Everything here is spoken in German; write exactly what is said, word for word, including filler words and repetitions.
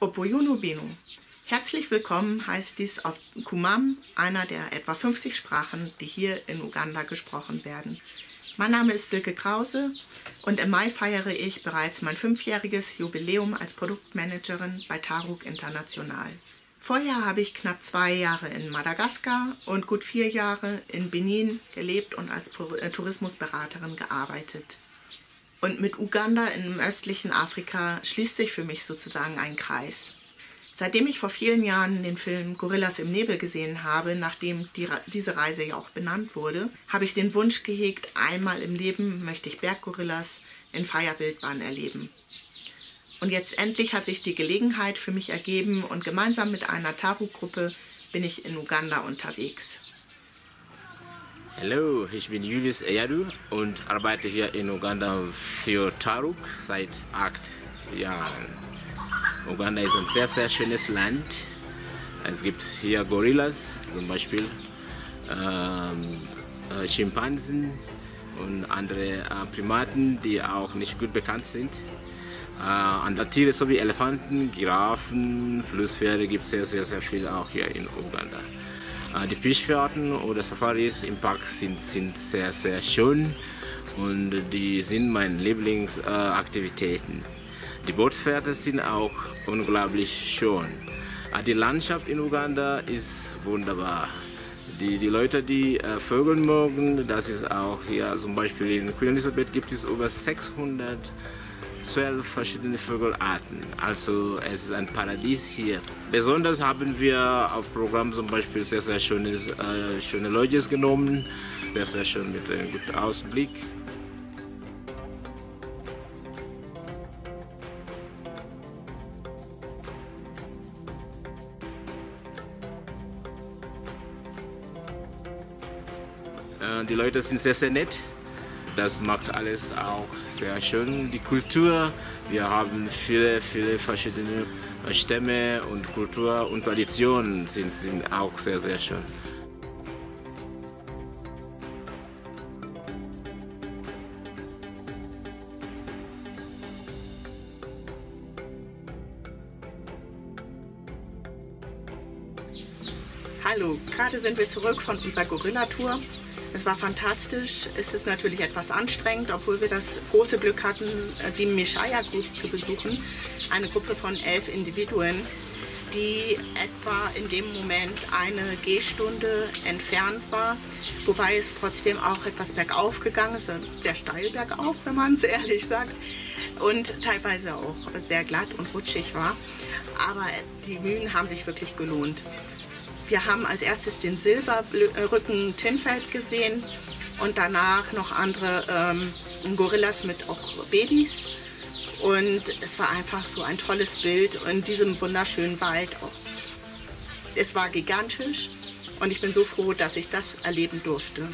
Opoyunu Binu. Herzlich willkommen heißt dies auf Kumam, einer der etwa fünfzig Sprachen, die hier in Uganda gesprochen werden. Mein Name ist Silke Krause und im Mai feiere ich bereits mein fünfjähriges Jubiläum als Produktmanagerin bei Taruk International. Vorher habe ich knapp zwei Jahre in Madagaskar und gut vier Jahre in Benin gelebt und als Tourismusberaterin gearbeitet. Und mit Uganda im östlichen Afrika schließt sich für mich sozusagen ein Kreis. Seitdem ich vor vielen Jahren den Film Gorillas im Nebel gesehen habe, nachdem die Re- diese Reise ja auch benannt wurde, habe ich den Wunsch gehegt, einmal im Leben möchte ich Berggorillas in freier Wildbahn erleben. Und jetzt endlich hat sich die Gelegenheit für mich ergeben und gemeinsam mit einer Taruk-Gruppe bin ich in Uganda unterwegs. Hallo, ich bin Julius Eyadu und arbeite hier in Uganda für Taruk seit acht Jahren. Uganda ist ein sehr, sehr schönes Land. Es gibt hier Gorillas, zum Beispiel ähm, äh, Schimpansen und andere äh, Primaten, die auch nicht gut bekannt sind. Äh, andere Tiere, so wie Elefanten, Giraffen, Flusspferde, gibt es sehr, sehr, sehr viel auch hier in Uganda. Äh, die Fischfahrten oder Safaris im Park sind, sind sehr, sehr schön und die sind meine Lieblingsaktivitäten. Äh, Die Bootsfahrten sind auch unglaublich schön. Die Landschaft in Uganda ist wunderbar. Die, die Leute, die äh, Vögel mögen, das ist auch hier zum Beispiel in Queen Elizabeth gibt es über sechshundertzwölf verschiedene Vögelarten. Also es ist ein Paradies hier. Besonders haben wir auf Programm zum Beispiel sehr, sehr schönes, äh, schöne Lodges genommen. Sehr, sehr schön mit einem guten Ausblick. Die Leute sind sehr, sehr nett. Das macht alles auch sehr schön. Die Kultur, wir haben viele, viele verschiedene Stämme und Kultur und Traditionen sind, sind auch sehr, sehr schön. Hallo, gerade sind wir zurück von unserer Gorilla-Tour. Es war fantastisch, es ist natürlich etwas anstrengend, obwohl wir das große Glück hatten, die Mishaya Group zu besuchen. Eine Gruppe von elf Individuen, die etwa in dem Moment eine Gehstunde entfernt war. Wobei es trotzdem auch etwas bergauf gegangen ist, sehr steil bergauf, wenn man es ehrlich sagt. Und teilweise auch sehr glatt und rutschig war. Aber die Mühen haben sich wirklich gelohnt. Wir haben als erstes den Silberrücken Tinfeld gesehen und danach noch andere ähm, Gorillas mit auch Babys. Und es war einfach so ein tolles Bild in diesem wunderschönen Wald. Es war gigantisch und ich bin so froh, dass ich das erleben durfte.